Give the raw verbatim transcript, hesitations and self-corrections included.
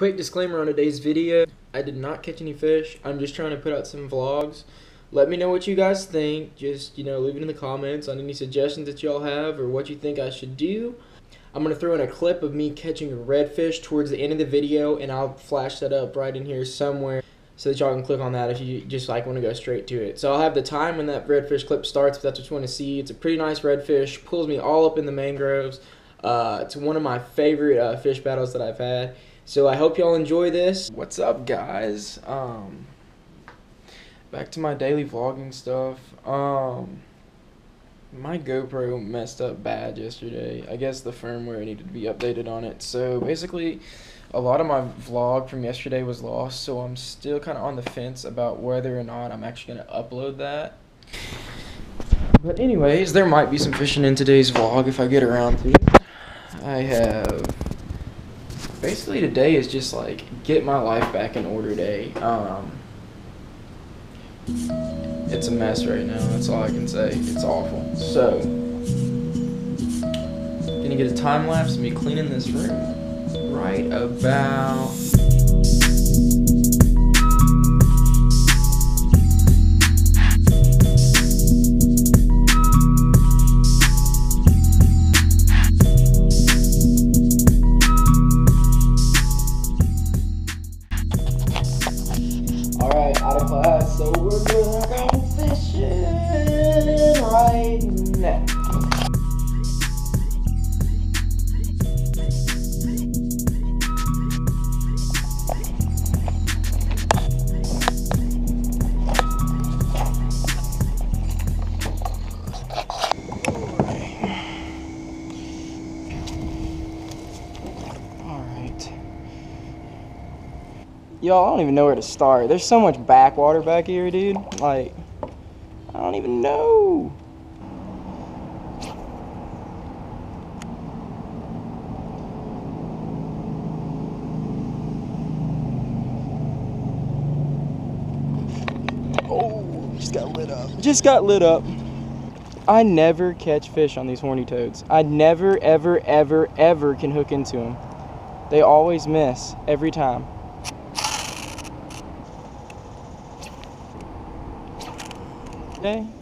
Quick disclaimer on today's video, I did not catch any fish. I'm just trying to put out some vlogs. Let me know what you guys think. Just, you know, leave it in the comments on any suggestions that y'all have or what you think I should do. I'm going to throw in a clip of me catching a redfish towards the end of the video, and I'll flash that up right in here somewhere so that y'all can click on that if you just like want to go straight to it. So I'll have the time when that redfish clip starts if that's what you want to see. It's a pretty nice redfish. Pulls me all up in the mangroves. Uh, it's one of my favorite uh, fish battles that I've had. So I hope y'all enjoy this. What's up, guys? Um, back to my daily vlogging stuff. Um, my GoPro messed up bad yesterday. I guess the firmware needed to be updated on it. So basically, a lot of my vlog from yesterday was lost. So I'm still kind of on the fence about whether or not I'm actually going to upload that. But anyways, there might be some fishing in today's vlog if I get around to it. I have... Basically today is just like get my life back in order day. Um, it's a mess right now, that's all I can say. It's awful. So, gonna get a time lapse of me cleaning this room right about... So we're gonna go fishing right now. Y'all, I don't even know where to start. There's so much backwater back here, dude. Like, I don't even know. Oh, just got lit up. Just got lit up. I never catch fish on these horny toads. I never, ever, ever, ever can hook into them. They always miss every time. Okay.